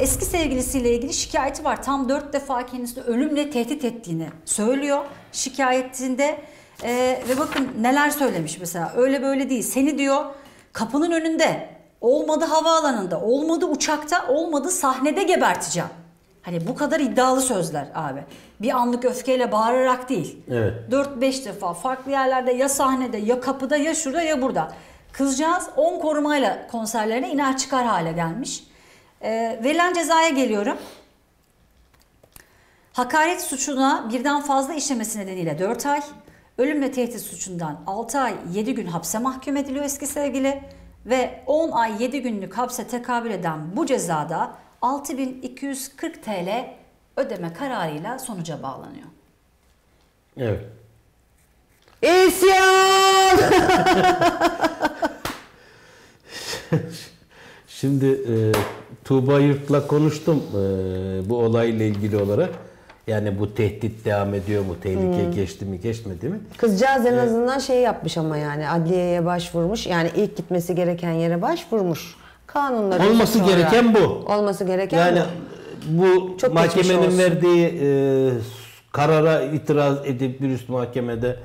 eski sevgilisiyle ilgili şikayeti var. Tam 4 defa kendisini ölümle tehdit ettiğini söylüyor şikayetinde. Ve bakın neler söylemiş mesela. Öyle böyle değil. Seni diyor kapının önünde, olmadı havaalanında, olmadı uçakta, olmadı sahnede geberteceğim. Hani bu kadar iddialı sözler abi. Bir anlık öfkeyle bağırarak değil. Evet. 4-5 defa farklı yerlerde, ya sahnede, ya kapıda, ya şurada, ya burada. Kızcağız 10 korumayla konserlerine iner çıkar hale gelmiş. Verilen cezaya geliyorum. Hakaret suçuna birden fazla işlemesi nedeniyle 4 ay. Ölümle tehdit suçundan 6 ay 7 gün hapse mahkum ediliyor eski sevgili. Ve 10 ay 7 günlük hapse tekabül eden bu cezada 6.240 TL ödeme kararıyla sonuca bağlanıyor. Evet. İsyan! Şimdi Tuğba Yurt'la konuştum bu olayla ilgili olarak. Yani bu tehdit devam ediyor mu? Tehlike geçti mi geçmedi mi? Kızcağız en azından şey yapmış ama yani adliyeye başvurmuş. Yani ilk gitmesi gereken yere başvurmuş. Kanunları olması gereken bu. Olması gereken yani bu çok mahkemenin verdiği karara itiraz edip bir üst mahkemede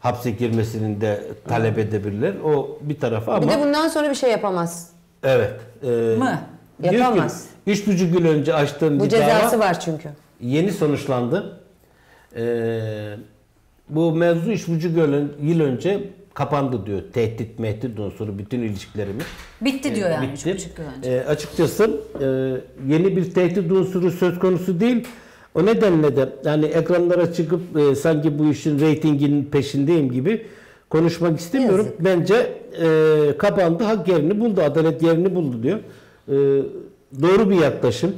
hapse girmesini de talep edebilirler. O bir tarafa ama. Bir de bundan sonra bir şey yapamaz. Evet. Yapamaz. 3,5 yıl önce açtığım bu bir cezası dava var çünkü. Yeni sonuçlandı. Bu mevzu 3,5 yıl önce kapandı diyor. Tehdit, mehdit unsuru bütün ilişkilerimiz. Bitti diyor yani. Bitti. 3,5 yıl önce. Açıkçası yeni bir tehdit unsuru söz konusu değil. O nedenle de yani ekranlara çıkıp sanki bu işin reytinginin peşindeyim gibi konuşmak istemiyorum. Yazık. Bence kapandı, hak yerini buldu, adalet yerini buldu diyor. Doğru bir yaklaşım.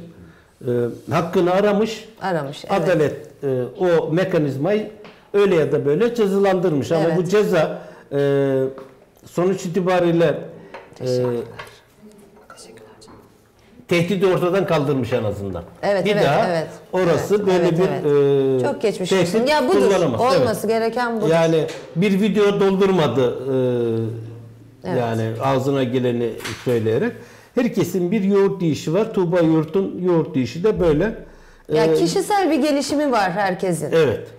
Hakkını aramış. Aramış. Evet. Adalet o mekanizmayı öyle ya da böyle cezalandırmış. Evet. Ama bu ceza sonuç itibariyle tehdidi ortadan kaldırmış en azından. Evet, bir evet, daha evet, orası evet, böyle evet, bir evet. Çok geçmiş olsun. Ya budur. Olması evet. gereken budur. Yani bir video doldurmadı. Evet. Yani ağzına geleni söyleyerek. Herkesin bir yoğurt dişi var. Tuğba Yurt'un yoğurt dişi de böyle. Ya kişisel bir gelişimi var herkesin. Evet.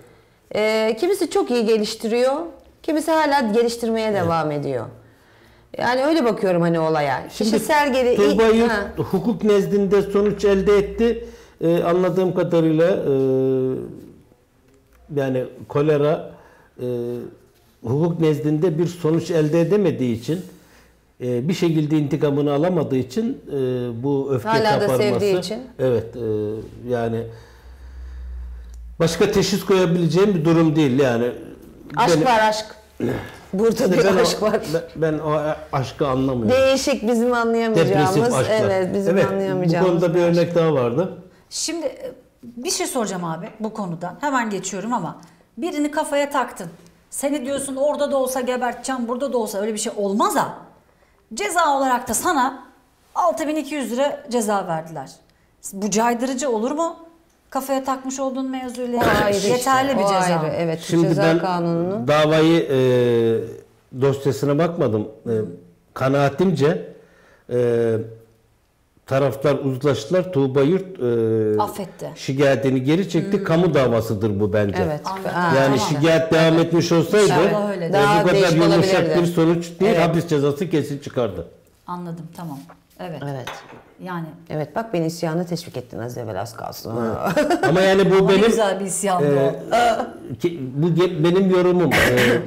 Kimisi çok iyi geliştiriyor. Kimisi hala geliştirmeye evet. devam ediyor. Yani öyle bakıyorum hani olaya. Şimdi kişisel Tuğba Yurt hukuk nezdinde sonuç elde etti. Anladığım kadarıyla yani kolera hukuk nezdinde bir sonuç elde edemediği için bir şekilde intikamını alamadığı için bu öfke hala kaparması. Hala da sevdiği için. Evet. Yani başka teşhis koyabileceğim bir durum değil yani. Aşk var aşk. Burada bir aşk var. Ben o aşkı anlamıyorum. Değişik bizim anlayamayacağımız. Depresif aşklar. Evet bizim evet, anlayamayacağımız. Bu konuda bir örnek aşk daha vardı. Şimdi bir şey soracağım abi bu konudan. Hemen geçiyorum ama birini kafaya taktın. Seni diyorsun orada da olsa geberteceğim, burada da olsa, öyle bir şey olmaz ha. Ceza olarak da sana 6.200 lira ceza verdiler. Bu caydırıcı olur mu? Kafaya takmış olduğun mevzuyla yeterli işte, bir ceza. Ayrı, evet, şimdi ceza ben kanununu davayı dosyasına bakmadım. Kanaatimce taraflar uzlaştılar. Tuğba Yurt affetti. Şikayetini geri çekti. Kamu davasıdır bu bence. Evet. Yani şikayet devam etmiş olsaydı bu kadar yumuşak bir sonuç değil. Evet. Hapis cezası kesin çıkardı. Anladım. Tamam. Evet. Evet. Yani. Evet bak beni isyana teşvik ettin az evvel az kalsın. Ama yani bu benim güzel bir isyandı. Bu benim yorumum.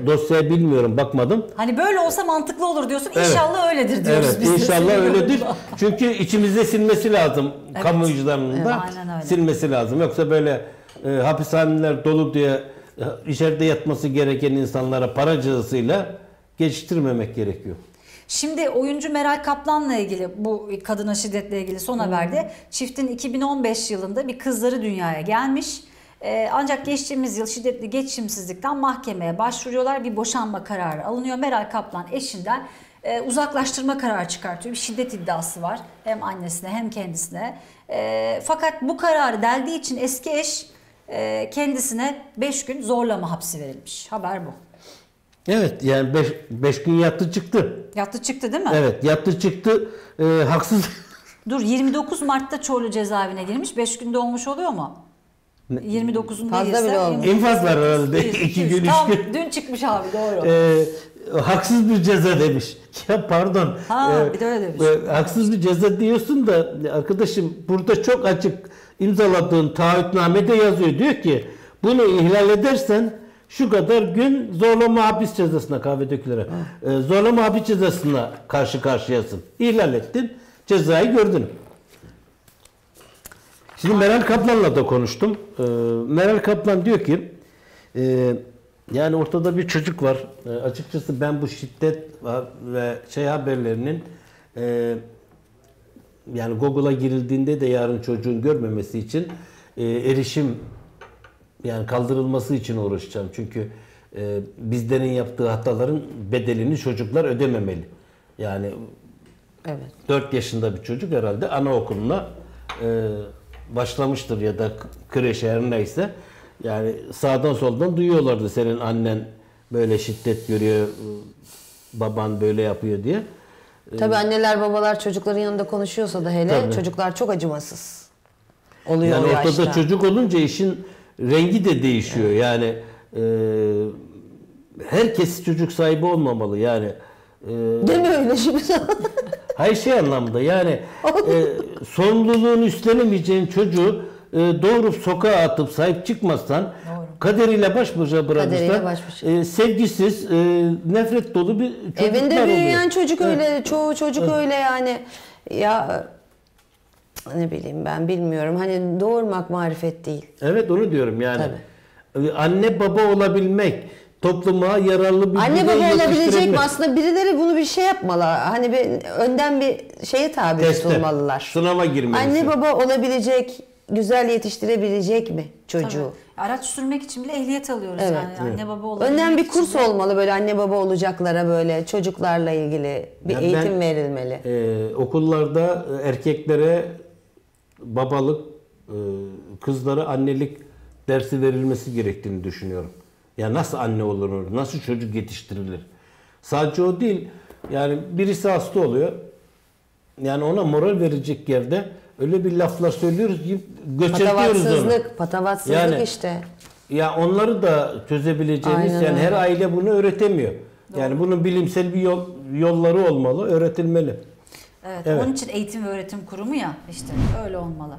Dosyayı bilmiyorum, bakmadım. Hani böyle olsa mantıklı olur diyorsun. Evet. İnşallah öyledir diyoruz evet, biz. İnşallah öyledir. Çünkü içimizde silmesi lazım. Evet. Kamucularının da evet, silmesi lazım. Yoksa böyle hapishaneler dolu diye içeride yatması gereken insanlara para cezasıyla geçiştirmemek gerekiyor. Şimdi oyuncu Meral Kaplan'la ilgili, bu kadına şiddetle ilgili son haberde çiftin 2015 yılında bir kızları dünyaya gelmiş. Ancak geçtiğimiz yıl şiddetli geçimsizlikten mahkemeye başvuruyorlar. Bir boşanma kararı alınıyor. Meral Kaplan eşinden uzaklaştırma kararı çıkartıyor. Bir şiddet iddiası var hem annesine hem kendisine. Fakat bu kararı deldiği için eski eş kendisine 5 gün zorlama hapsi verilmiş. Haber bu. Evet yani 5 gün yattı çıktı. Yattı çıktı değil mi? Evet yattı çıktı. Haksız Dur, 29 Mart'ta Çorlu cezaevine girmiş. 5 günde olmuş oluyor mu? 29'unda fazla bile olmuş. İnfaz var herhalde. 2 gün tam işte. Dün çıkmış abi, doğru. Haksız bir ceza demiş. Ya pardon. Bir de öyle demiş. Haksız bir ceza diyorsun da arkadaşım, burada çok açık imzaladığın taahhütnamede yazıyor. Diyor ki bunu ihlal edersen şu kadar gün zorlama hapis cezasına, kahvedekilere zorlama hapis cezasına karşı karşıyasın. İhlal ettin, cezayı gördün. Şimdi Meral Kaplan'la da konuştum. Meral Kaplan diyor ki yani ortada bir çocuk var. Açıkçası ben bu şiddet ve haberlerinin yani Google'a girildiğinde de yarın çocuğun görmemesi için erişim yani kaldırılması için uğraşacağım. Çünkü bizlerin yaptığı hataların bedelini çocuklar ödememeli. Yani evet. 4 yaşında bir çocuk herhalde anaokuluna başlamıştır ya da kreşe, her neyse. Yani sağdan soldan duyuyorlardı senin annen böyle şiddet görüyor, baban böyle yapıyor diye. Tabii anneler babalar çocukların yanında konuşuyorsa da hele tabii. Çocuklar çok acımasız oluyor. Yani ortada yaşta. Çocuk olunca işin rengi de değişiyor. Evet. Yani herkes çocuk sahibi olmamalı yani. Değil mi öyle şimdi? Hayır, anlamda yani sorumluluğunu üstlenemeyeceğin çocuğu doğurup sokağa atıp sahip çıkmazsan doğru. Kaderiyle baş başa bırakmışlar. Sevgisiz, nefret dolu bir çocuk. Evinde büyüyen oluyor. Çocuk öyle, evet. Çoğu çocuk evet. Öyle yani. Ya ne bileyim ben, bilmiyorum. Hani doğurmak marifet değil. Evet, onu diyorum yani. Tabii. Anne baba olabilmek, topluma yararlı bir anne baba olabilecek mi? Aslında birileri bunu bir şey yapmalar. Hani bir, önden bir şeye tabi tutulmalılar. Sınava girmelisin. Anne baba olabilecek, güzel yetiştirebilecek mi çocuğu? Tabii. Araç sürmek için bile ehliyet alıyoruz evet. Yani. Anne baba olabilecek. Önden bir kurs olmalı böyle, anne baba olacaklara böyle çocuklarla ilgili bir yani eğitim verilmeli. Okullarda erkeklere babalık, kızlara annelik dersi verilmesi gerektiğini düşünüyorum. Ya nasıl anne olunur, nasıl çocuk yetiştirilir? Sadece o değil. Yani birisi hasta oluyor. Yani ona moral verecek yerde öyle bir laflar söylüyoruz ki göçertiyoruz onu. Patavatsızlık yani, işte. Ya onları da çözebileceğimiz aynen yani öyle. Her aile bunu öğretemiyor. Doğru. Yani bunun bilimsel bir yolları olmalı, öğretilmeli. Evet, evet. Onun için eğitim ve öğretim kurumu ya işte öyle olmalı.